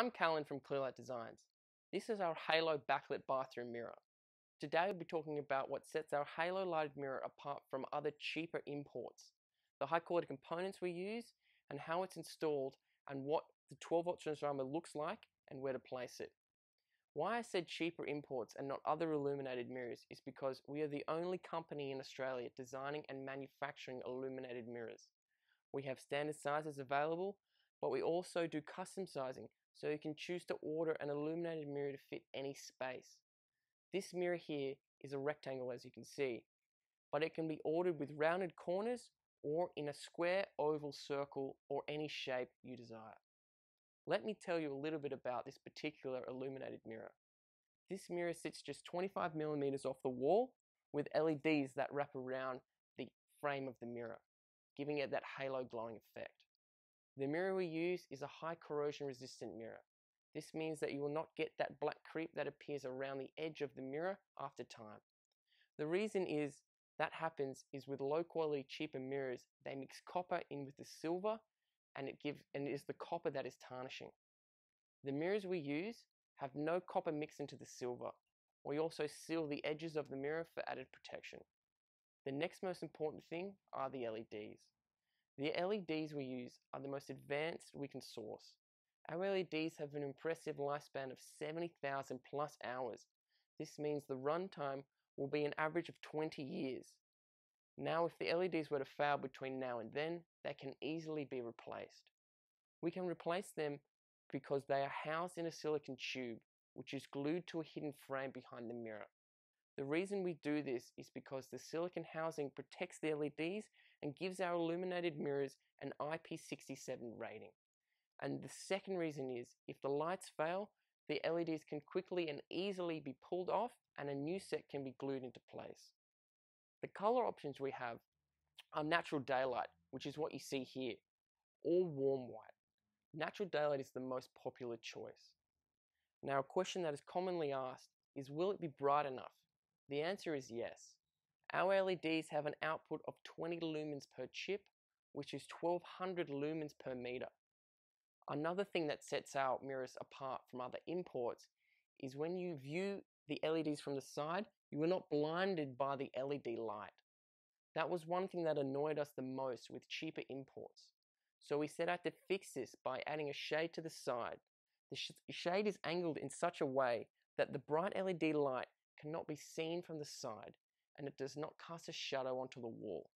I'm Callan from Clearlight Designs. This is our Halo backlit bathroom mirror. Today we'll be talking about what sets our Halo lighted mirror apart from other cheaper imports, the high quality components we use and how it's installed and what the 12-volt transformer looks like and where to place it. Why I said cheaper imports and not other illuminated mirrors is because we are the only company in Australia designing and manufacturing illuminated mirrors. We have standard sizes available, but we also do custom sizing, so you can choose to order an illuminated mirror to fit any space. This mirror here is a rectangle, as you can see, but it can be ordered with rounded corners or in a square, oval, circle, or any shape you desire. Let me tell you a little bit about this particular illuminated mirror. This mirror sits just 25mm off the wall with LEDs that wrap around the frame of the mirror, giving it that halo glowing effect. The mirror we use is a high corrosion resistant mirror. This means that you will not get that black creep that appears around the edge of the mirror after time. The reason is that happens is with low quality cheaper mirrors, they mix copper in with the silver and it is the copper that is tarnishing. The mirrors we use have no copper mixed into the silver. We also seal the edges of the mirror for added protection. The next most important thing are the LEDs. The LEDs we use are the most advanced we can source. Our LEDs have an impressive lifespan of 70,000 plus hours. This means the runtime will be an average of 20 years. Now, if the LEDs were to fail between now and then, they can easily be replaced. We can replace them because they are housed in a silicon tube, which is glued to a hidden frame behind the mirror. The reason we do this is because the silicon housing protects the LEDs and gives our illuminated mirrors an IP67 rating. And the second reason is, if the lights fail, the LEDs can quickly and easily be pulled off and a new set can be glued into place. The color options we have are natural daylight, which is what you see here, or warm white. Natural daylight is the most popular choice. Now, a question that is commonly asked is, will it be bright enough? The answer is yes. Our LEDs have an output of 20 lumens per chip, which is 1200 lumens per meter. Another thing that sets our mirrors apart from other imports is when you view the LEDs from the side, you are not blinded by the LED light. That was one thing that annoyed us the most with cheaper imports. So we set out to fix this by adding a shade to the side. The shade is angled in such a way that the bright LED light cannot be seen from the side, and it does not cast a shadow onto the wall.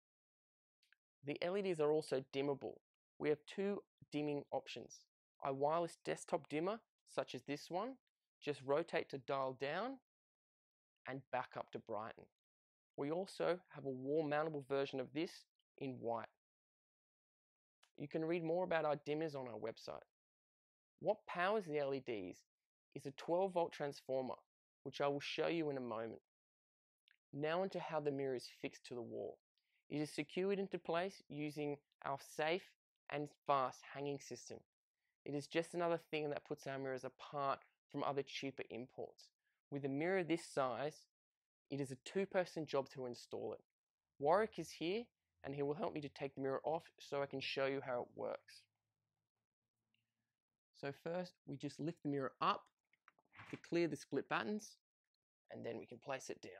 The LEDs are also dimmable. We have two dimming options. A wireless desktop dimmer, such as this one, just rotate to dial down and back up to brighten. We also have a wall mountable version of this in white. You can read more about our dimmers on our website. What powers the LEDs is a 12-volt transformer, which I will show you in a moment. Now onto how the mirror is fixed to the wall. It is secured into place using our safe and fast hanging system. It is just another thing that puts our mirrors apart from other cheaper imports. With a mirror this size, it is a two-person job to install it. Warwick is here and he will help me to take the mirror off so I can show you how it works. So first, we just lift the mirror up to clear the split buttons, and then we can place it down.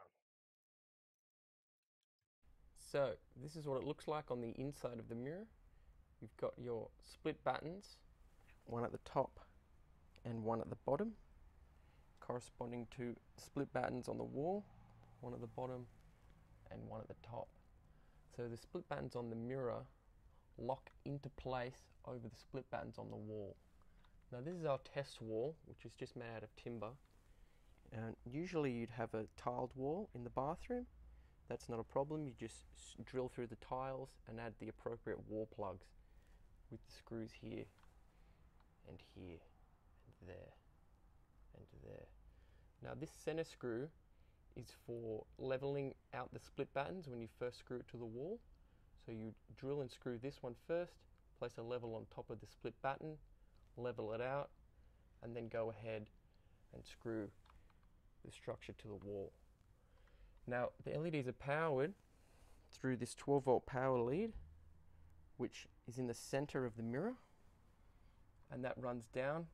So this is what it looks like on the inside of the mirror. You've got your split buttons, one at the top and one at the bottom, corresponding to split buttons on the wall, one at the bottom and one at the top. So the split buttons on the mirror lock into place over the split buttons on the wall. Now, this is our test wall, which is just made out of timber, and usually you'd have a tiled wall in the bathroom. That's not a problem. You just drill through the tiles and add the appropriate wall plugs with the screws here and here and there and there. Now, this center screw is for leveling out the split battens when you first screw it to the wall. So you drill and screw this one first, place a level on top of the split batten, level it out, and then go ahead and screw the structure to the wall. Now, the LEDs are powered through this 12-volt power lead, which is in the center of the mirror, and that runs down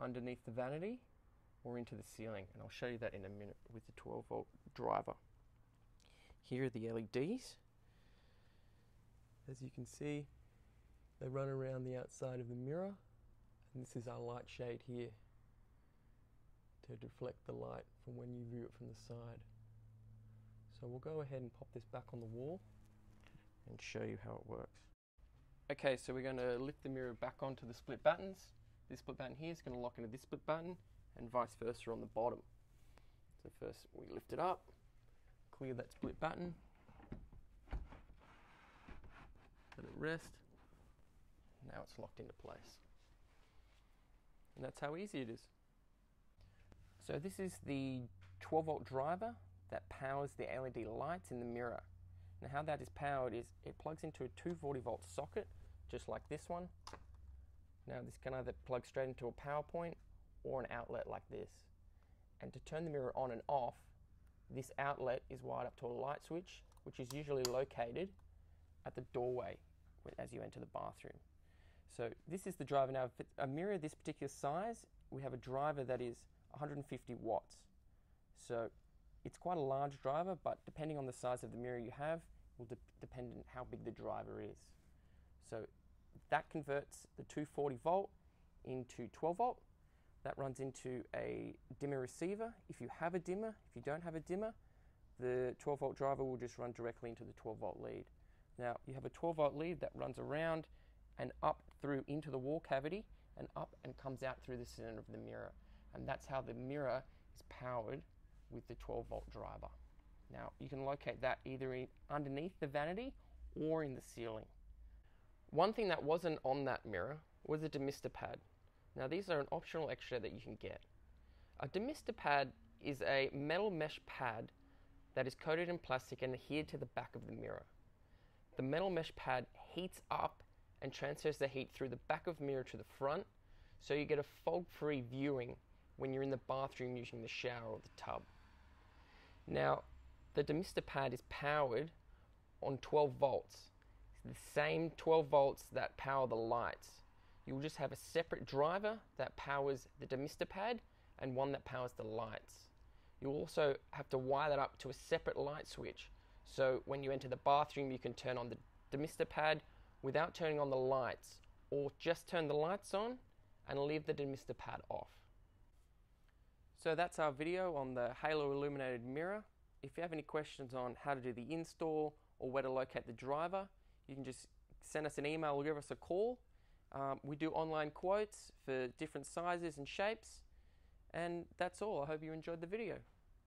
underneath the vanity or into the ceiling, and I'll show you that in a minute with the 12-volt driver. Here are the LEDs. As you can see, they run around the outside of the mirror, and this is our light shade here to deflect the light from when you view it from the side. So we'll go ahead and pop this back on the wall and show you how it works. Okay, so we're going to lift the mirror back onto the split battens. This split batten here is going to lock into this split batten, and vice versa on the bottom. So first we lift it up, clear that split batten, let it rest. Now it's locked into place. And that's how easy it is. So this is the 12-volt driver that powers the LED lights in the mirror. Now how that is powered is it plugs into a 240-volt socket, just like this one. Now this can either plug straight into a power point or an outlet like this. And to turn the mirror on and off, this outlet is wired up to a light switch, which is usually located at the doorway as you enter the bathroom. So this is the driver. Now, if it's a mirror this particular size, we have a driver that is 150 watts. So it's quite a large driver, but depending on the size of the mirror you have, will depend on how big the driver is. So that converts the 240 volt into 12 volt. That runs into a dimmer receiver. If you have a dimmer, if you don't have a dimmer, the 12 volt driver will just run directly into the 12 volt lead. Now you have a 12 volt lead that runs around and up through into the wall cavity and up and comes out through the center of the mirror. And that's how the mirror is powered with the 12 volt driver. Now you can locate that either underneath the vanity or in the ceiling. One thing that wasn't on that mirror was a demister pad. Now these are an optional extra that you can get. A demister pad is a metal mesh pad that is coated in plastic and adhered to the back of the mirror. The metal mesh pad heats up and transfers the heat through the back of the mirror to the front, so you get a fog-free viewing when you're in the bathroom using the shower or the tub. Now, the demister pad is powered on 12 volts. It's the same 12 volts that power the lights. You'll just have a separate driver that powers the demister pad and one that powers the lights. You'll also have to wire that up to a separate light switch, so when you enter the bathroom you can turn on the demister pad without turning on the lights, or just turn the lights on and leave the demister pad off. So that's our video on the Halo illuminated mirror. If you have any questions on how to do the install or where to locate the driver, you can just send us an email or give us a call. We do online quotes for different sizes and shapes, and that's all. I hope you enjoyed the video.